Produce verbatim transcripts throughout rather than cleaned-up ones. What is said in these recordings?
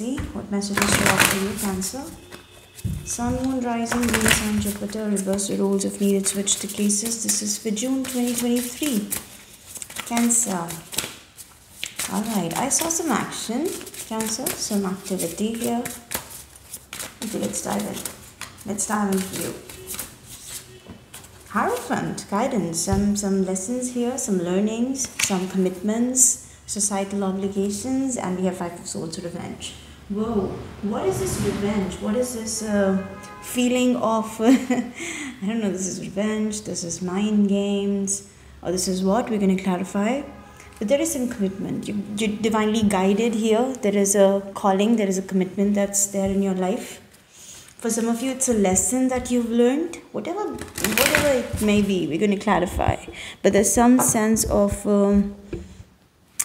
see what messages show up for you, Cancer. Sun, Moon, Rising, Venus and Jupiter. Reverse the roles if needed. Switch the places. This is for June twenty twenty-three. Cancer. Alright, I saw some action, Cancer. Some activity here. Okay, let's dive in. Let's dive into you. Hierophant, guidance, some, some lessons here, some learnings, some commitments, societal obligations, and we have Five of Swords, revenge. Whoa, what is this revenge? What is this uh, feeling of, I don't know, this is revenge, this is mind games, or this is what? We're going to clarify. But there is some commitment. You, you're divinely guided here. There is a calling, there is a commitment that's there in your life. For some of you, it's a lesson that you've learned, whatever, whatever it may be, we're going to clarify. But there's some sense of, um,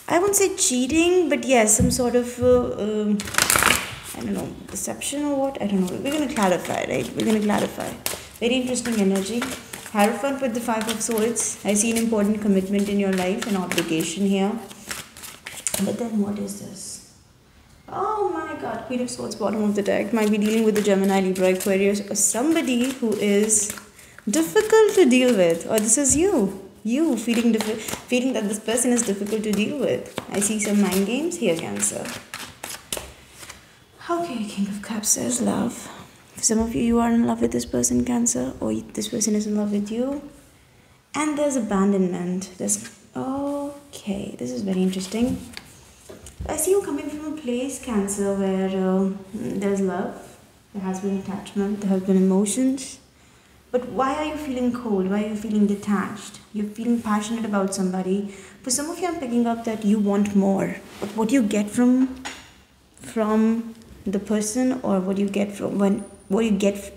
I won't say cheating, but yes, some sort of, uh, um, I don't know, deception or what, I don't know. We're going to clarify, right? We're going to clarify. Very interesting energy. Hierophant with the Five of Swords. I see an important commitment in your life, an obligation here. But then what is this? Oh my God, Queen of Swords, bottom of the deck. Might be dealing with the Gemini, Libra, Aquarius, or somebody who is difficult to deal with. Or this is you. You feeling, feeling that this person is difficult to deal with. I see some mind games here, Cancer. Okay, King of Cups says love. For some of you, you are in love with this person, Cancer. Or this person is in love with you. And there's abandonment. There's... Okay, this is very interesting. I see you coming from a place, Cancer, where uh, there's love, there has been attachment, there has been emotions. But why are you feeling cold? Why are you feeling detached? You're feeling passionate about somebody. For some of you, I'm picking up that you want more. But what you get from from the person, or what you get from when what you get,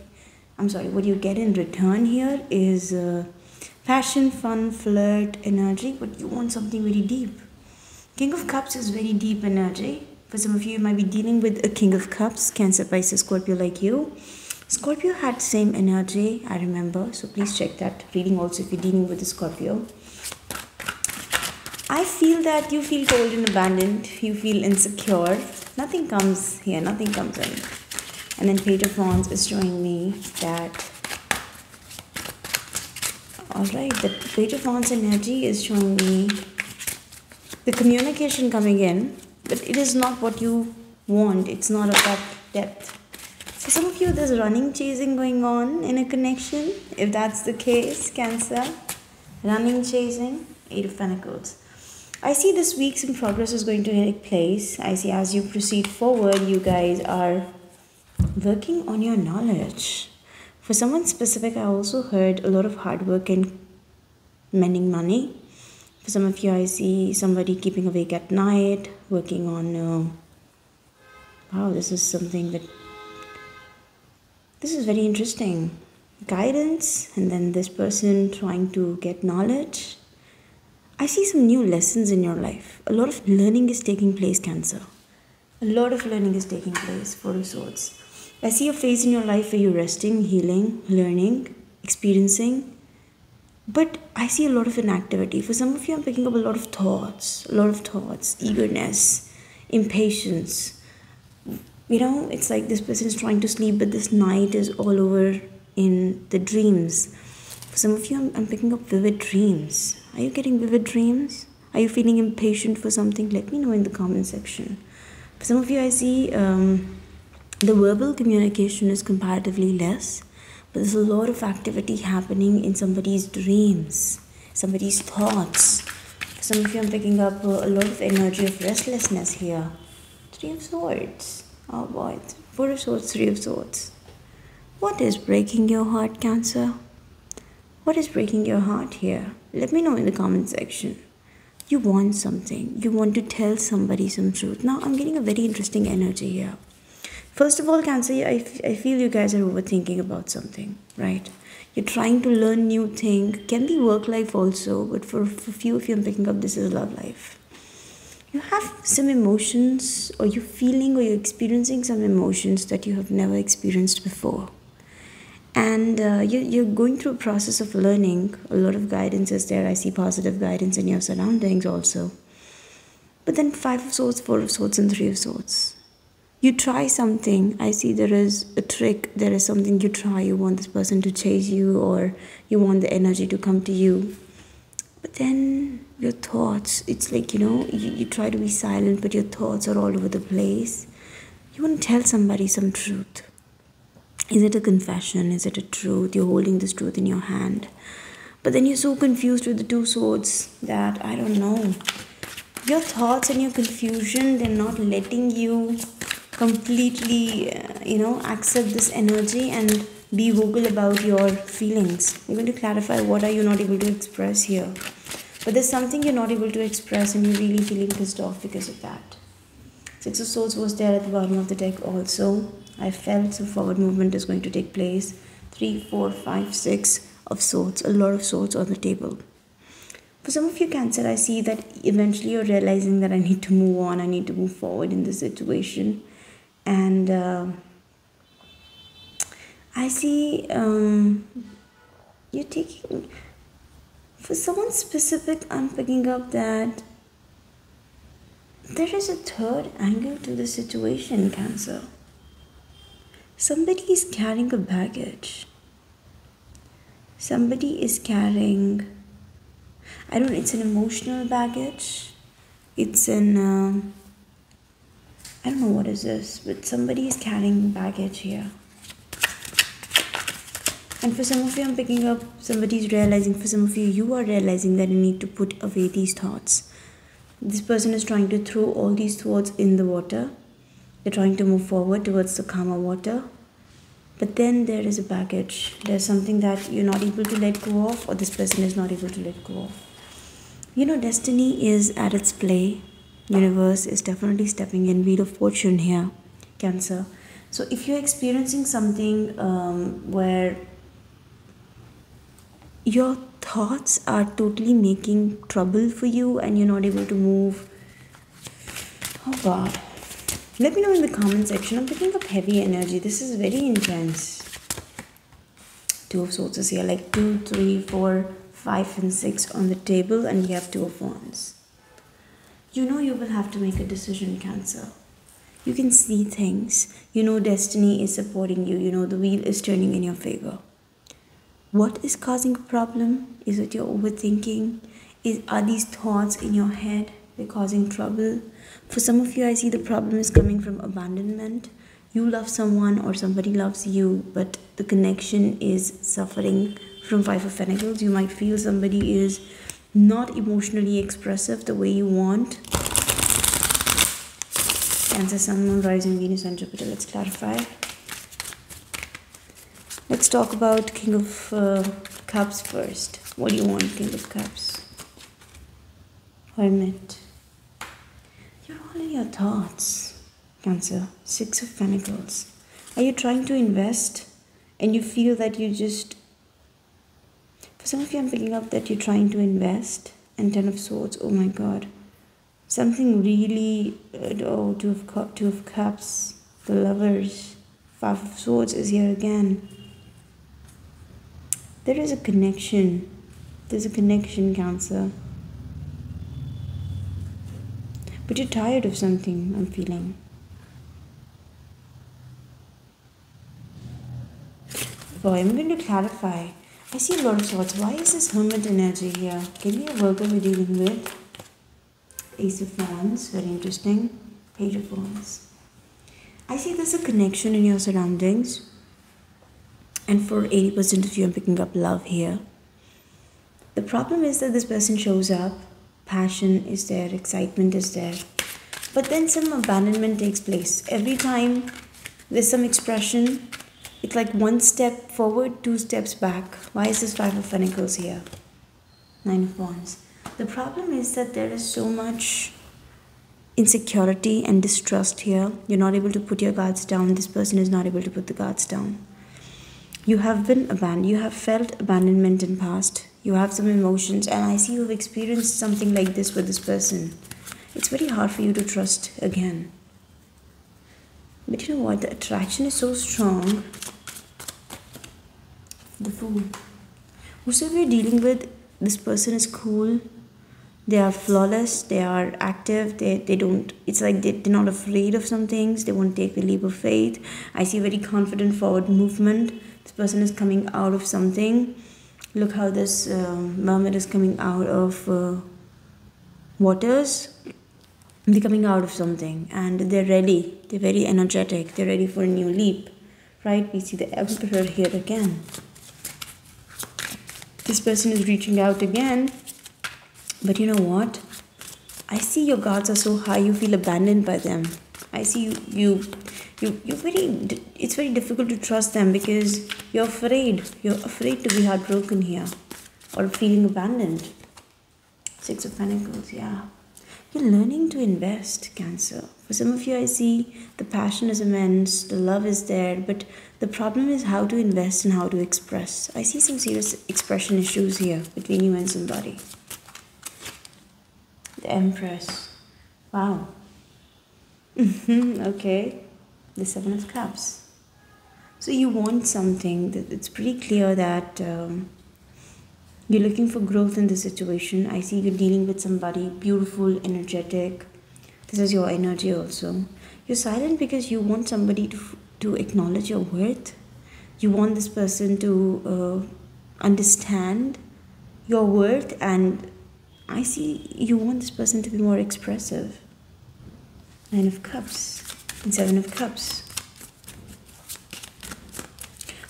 I'm sorry, what you get in return here is uh, passion, fun, flirt, energy. But you want something very deep. King of Cups is very deep energy. For some of you, you might be dealing with a King of Cups, Cancer, Pisces, Scorpio like you. Scorpio had same energy, I remember. So please check that reading also if you're dealing with a Scorpio. I feel that you feel cold and abandoned. You feel insecure. Nothing comes here. Nothing comes in. And then Page of Wands is showing me that... Alright, the Page of Wands energy is showing me... the communication coming in, but it is not what you want. It's not of that depth. For some of you, there's running, chasing going on in a connection. If that's the case, Cancer, running, chasing, Eight of Pentacles. I see this week some progress is going to take place. I see as you proceed forward, you guys are working on your knowledge. For someone specific, I also heard a lot of hard work in mending money. For some of you, I see somebody keeping awake at night, working on, uh, wow, this is something that, this is very interesting. Guidance, and then this person trying to get knowledge. I see some new lessons in your life. A lot of learning is taking place, Cancer. A lot of learning is taking place, Four of Swords. I see a phase in your life where you're resting, healing, learning, experiencing. But I see a lot of inactivity. For some of you, I'm picking up a lot of thoughts, a lot of thoughts, eagerness, impatience. You know, it's like this person is trying to sleep, but this night is all over in the dreams. For some of you, I'm, I'm picking up vivid dreams. Are you getting vivid dreams? Are you feeling impatient for something? Let me know in the comment section. For some of you, I see um, the verbal communication is comparatively less. But there's a lot of activity happening in somebody's dreams, somebody's thoughts. For some of you, I'm picking up a lot of energy of restlessness here. Three of Swords. Oh boy. Four of Swords, Three of Swords. What is breaking your heart, Cancer? What is breaking your heart here? Let me know in the comment section. You want something. You want to tell somebody some truth. Now, I'm getting a very interesting energy here. First of all, Cancer, I, I feel you guys are overthinking about something, right? You're trying to learn new thing. Can be work life also, but for, for few of you, I'm picking up this is love life. You have some emotions, or you're feeling, or you're experiencing some emotions that you have never experienced before. And uh, you, you're going through a process of learning. A lot of guidance is there. I see positive guidance in your surroundings also. But then Five of Swords, Four of Swords, and Three of Swords. you try something. I see there is a trick, there is something you try, you want this person to chase you, or you want the energy to come to you. But then your thoughts, it's like, you know, you, you try to be silent, but your thoughts are all over the place. You want to tell somebody some truth. Is it a confession? Is it a truth? You're holding this truth in your hand. But then you're so confused with the two swords that, I don't know, your thoughts and your confusion, they're not letting you completely, uh, you know, accept this energy and be vocal about your feelings. You're going to clarify what are you not able to express here. But there's something you're not able to express and you're really feeling pissed off because of that. Six of Swords was there at the bottom of the deck also. I felt some forward movement is going to take place. Three, four, five, six of Swords. A lot of Swords on the table. For some of you Cancer, I see that eventually you're realizing that I need to move on. I need to move forward in this situation. And uh, I see um, you're taking... For someone specific, I'm picking up that there is a third angle to the situation, Cancer. Somebody is carrying a baggage. Somebody is carrying... I don't know, it's an emotional baggage. It's an... Uh, I don't know what is this, but somebody is carrying baggage here. And for some of you, I'm picking up somebody's realizing, for some of you, you are realizing that you need to put away these thoughts. This person is trying to throw all these thoughts in the water. They're trying to move forward towards the calmer water. But then there is a baggage. There's something that you're not able to let go of, or this person is not able to let go of. You know, destiny is at its play. Universe is definitely stepping in. Wheel of Fortune here, Cancer. So if you're experiencing something um, where your thoughts are totally making trouble for you and you're not able to move. Oh God. Let me know in the comment section. I'm picking up heavy energy. This is very intense. Two of Swords is here. Like two, three, four, five and six on the table. And we have Two of Wands. You know you will have to make a decision, Cancer. You can see things. You know destiny is supporting you. You know the wheel is turning in your favor. What is causing a problem? Is it your overthinking? Is, are these thoughts in your head? They're causing trouble. For some of you, I see the problem is coming from abandonment. You love someone or somebody loves you, but the connection is suffering from Five of Pentacles. You might feel somebody is not emotionally expressive the way you want. Cancer, Sun, Moon, Rising, Venus and Jupiter. Let's clarify. Let's talk about King of uh, Cups first. What do you want, King of Cups? Hermit. You're all in your thoughts, Cancer. Six of Pentacles. Are you trying to invest and you feel that you just... For some of you, I'm picking up that you're trying to invest. And Ten of Swords, oh my God. Something really... Oh, Two of, cu two of Cups, the Lovers. Five of Swords is here again. There is a connection. There's a connection, Cancer. But you're tired of something, I'm feeling. Boy, I'm going to clarify. I see a lot of Swords. Why is this Hermit energy here? Can be a Virgo we're dealing with. Ace of Wands, very interesting. Page of Wands. I see there's a connection in your surroundings. And for eighty percent of you, I'm picking up love here. The problem is that this person shows up. Passion is there, excitement is there. But then some abandonment takes place. Every time there's some expression, it's like one step forward, two steps back. Why is this Five of Pentacles here? Nine of Wands. The problem is that there is so much insecurity and distrust here. You're not able to put your guards down. This person is not able to put the guards down. You have been abandoned. You have felt abandonment in the past. You have some emotions. And I see you've experienced something like this with this person. It's very hard for you to trust again. But you know what? The attraction is so strong. The Fool. Whosoever you're dealing with, this person is cool. They are flawless, they are active, they, they don't, it's like they, they're not afraid of some things, they won't take the leap of faith. I see very confident forward movement. This person is coming out of something. Look how this uh, mermaid is coming out of uh, waters. They're coming out of something and they're ready. They're very energetic. They're ready for a new leap, right? We see the Emperor here again. This person is reaching out again. But you know what? I see your guards are so high, you feel abandoned by them. I see you, you, you, you're very, it's very difficult to trust them because you're afraid. You're afraid to be heartbroken here or feeling abandoned. Six of Pentacles, yeah. You're learning to invest, Cancer. For some of you, I see the passion is immense, the love is there, but the problem is how to invest and how to express. I see some serious expression issues here between you and somebody. The Empress. Wow. Okay. The Seven of Cups. So you want something. That it's pretty clear that um, you're looking for growth in this situation. I see you're dealing with somebody beautiful, energetic. This is your energy also. You're silent because you want somebody to, to acknowledge your worth. You want this person to uh, understand your worth, and I see you want this person to be more expressive. Nine of Cups and Seven of Cups.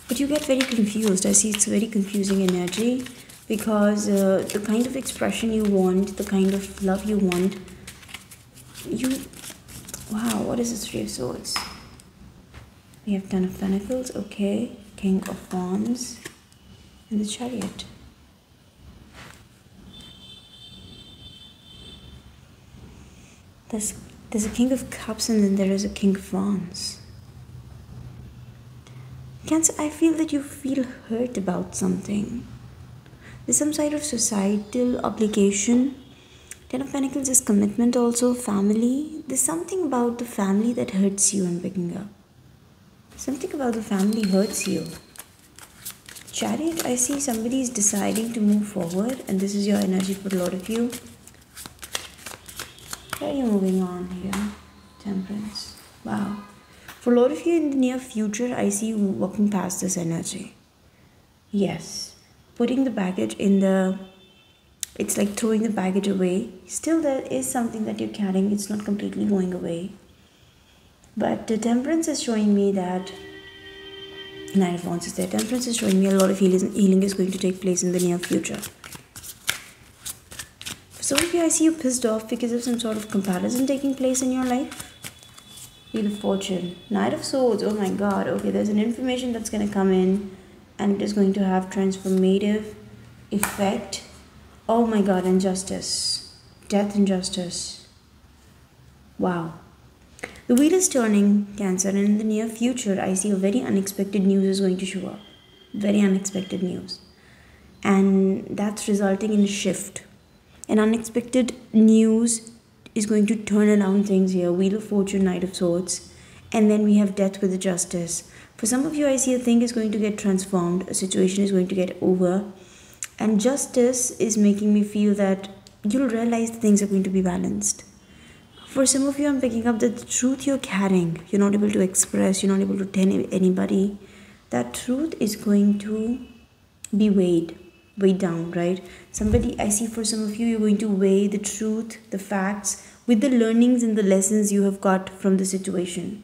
But you get very confused. I see it's very confusing energy because uh, the kind of expression you want, the kind of love you want, you... Wow, what is this Three of Swords? We have Ten of Pentacles, okay. King of Wands and the Chariot. There's, there's a King of Cups and then there is a King of Wands. Cancer, I feel that you feel hurt about something. There's some side of societal obligation. Ten of Pentacles is commitment also, family. There's something about the family that hurts you, I'm picking up. Something about the family hurts you. Chariot, I see somebody is deciding to move forward, and this is your energy for a lot of you. Where are you moving on here? Temperance. Wow. For a lot of you in the near future, I see you walking past this energy. Yes. Putting the baggage in the... It's like throwing the baggage away. Still, there is something that you're carrying. It's not completely going away. But the Temperance is showing me that... Nine of Wands is there. Temperance is showing me a lot of healing is going to take place in the near future. So if you, I see you pissed off because of some sort of comparison taking place in your life. Wheel of Fortune. Knight of Swords. Oh my God. Okay, there's an information that's going to come in. And it is going to have transformative effect. Oh my God. Injustice. Death and justice. Wow. The wheel is turning, Cancer. And in the near future, I see a very unexpected news is going to show up. Very unexpected news. And that's resulting in a shift. An unexpected news is going to turn around things here. Wheel of Fortune, Knight of Swords. And then we have Death with the Justice. For some of you, I see a thing is going to get transformed. A situation is going to get over. And justice is making me feel that you'll realize things are going to be balanced. For some of you, I'm picking up that the truth you're carrying, you're not able to express, you're not able to tell anybody. That truth is going to be weighed. Way down, right? Somebody, I see for some of you, you're going to weigh the truth, the facts, with the learnings and the lessons you have got from the situation.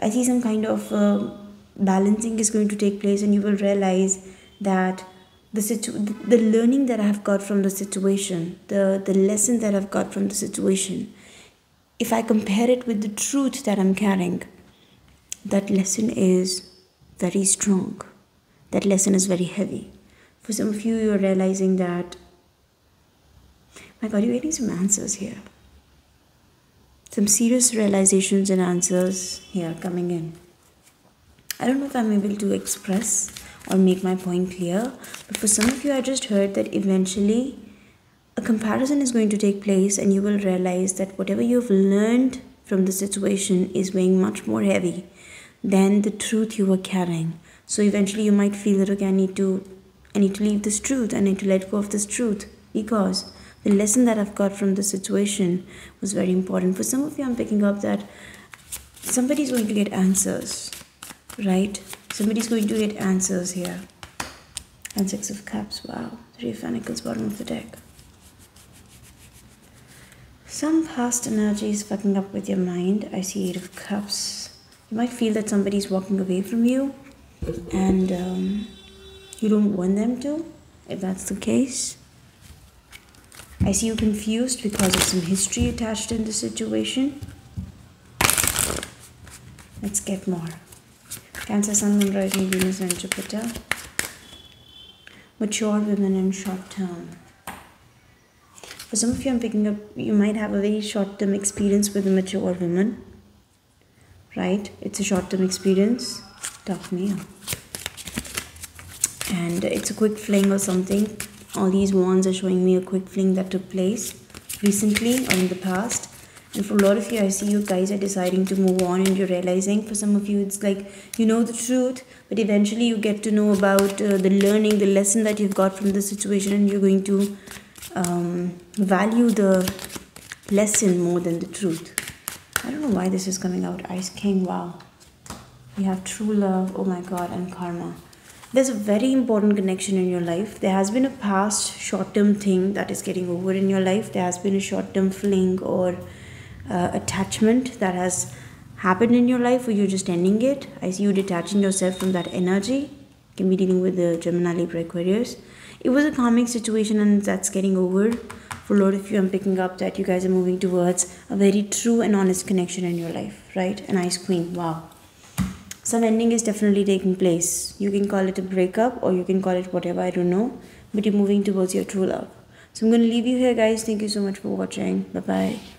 I see some kind of uh, balancing is going to take place, and you will realize that the situ the learning that I have got from the situation, the, the lesson that I've got from the situation, if I compare it with the truth that I'm carrying, that lesson is very strong. That lesson is very heavy. For some of you, you're realizing that, my God, you're getting some answers here. Some serious realizations and answers here coming in. I don't know if I'm able to express or make my point clear, but for some of you, I just heard that eventually a comparison is going to take place and you will realize that whatever you've learned from the situation is weighing much more heavy than the truth you were carrying. So eventually you might feel that, okay, I need to I need to leave this truth, I need to let go of this truth because the lesson that I've got from this situation was very important. For some of you, I'm picking up that somebody's going to get answers, right? Somebody's going to get answers here. And Six of Cups, wow. Three of Pentacles, bottom of the deck. Some past energy is fucking up with your mind. I see Eight of Cups. You might feel that somebody's walking away from you and um, you don't want them to, if that's the case. I see you confused because of some history attached in the situation. Let's get more. Cancer, Sun, Moon, Rising, Venus and Jupiter. Mature women in short term. For some of you, I'm picking up, you might have a very short-term experience with a mature woman, right? It's a short-term experience. Tough me up. And it's a quick fling or something. All these wands are showing me a quick fling that took place recently or in the past. And for a lot of you, I see you guys are deciding to move on and you're realizing. For some of you, it's like, you know the truth, but eventually you get to know about uh, the learning, the lesson that you've got from the situation, and you're going to um, value the lesson more than the truth. I don't know why this is coming out. Ice King, wow. You have true love, oh my God, and karma. There's a very important connection in your life. There has been a past short-term thing that is getting over in your life. There has been a short-term fling or Uh, attachment that has happened in your life, or you're just ending it. I see you detaching yourself from that energy. You can be dealing with the Gemini, Libra, Aquarius. It was a calming situation and that's getting over. For a lot of you, I'm picking up that you guys are moving towards a very true and honest connection in your life, right? An Ice Queen, wow. Some ending is definitely taking place. You can call it a breakup or you can call it whatever, I don't know. But you're moving towards your true love. So I'm going to leave you here, guys. Thank you so much for watching. Bye-bye.